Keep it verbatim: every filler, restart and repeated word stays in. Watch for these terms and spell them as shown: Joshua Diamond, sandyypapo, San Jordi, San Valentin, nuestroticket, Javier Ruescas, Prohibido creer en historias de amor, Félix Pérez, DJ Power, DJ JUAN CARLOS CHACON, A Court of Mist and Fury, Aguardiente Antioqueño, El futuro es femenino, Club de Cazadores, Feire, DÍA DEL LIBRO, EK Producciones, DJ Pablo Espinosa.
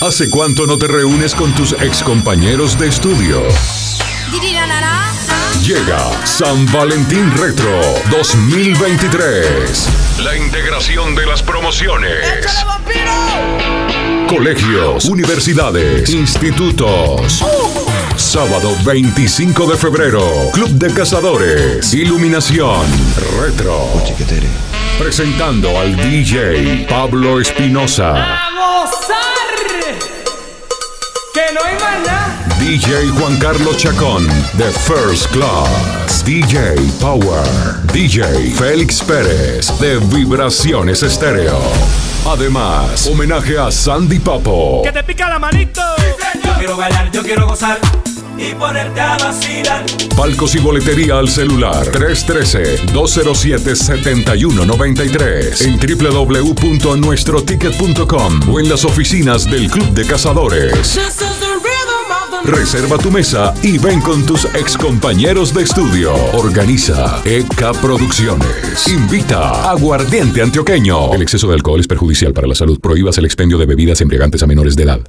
¿Hace cuánto no te reúnes con tus excompañeros de estudio? Llega San Valentín Retro dos mil veintitrés. La integración de las promociones. Colegios, universidades, institutos. Sábado veinticinco de febrero, Club de Cazadores. Iluminación Retro. Presentando al D J Pablo Espinosa. ¡A gozar! ¡Que no hay más nada! D J Juan Carlos Chacon, The First Class. D J Power. D J Félix Pérez, de Vibraciones Estéreo. Además, homenaje a Sandy y Papo. ¡Que te pica la manito! Yo quiero bailar, yo quiero gozar y ponerte a vacilar. Palcos y boletería al celular tres uno tres, dos cero siete, siete uno nueve tres en doble u doble u doble u punto nuestro ticket punto com o en las oficinas del Club de Cazadores. Reserva tu mesa y ven con tus excompañeros de estudio. Organiza E K Producciones. Invita Aguardiente Antioqueño. El exceso de alcohol es perjudicial para la salud. Prohíbas el expendio de bebidas embriagantes a menores de edad.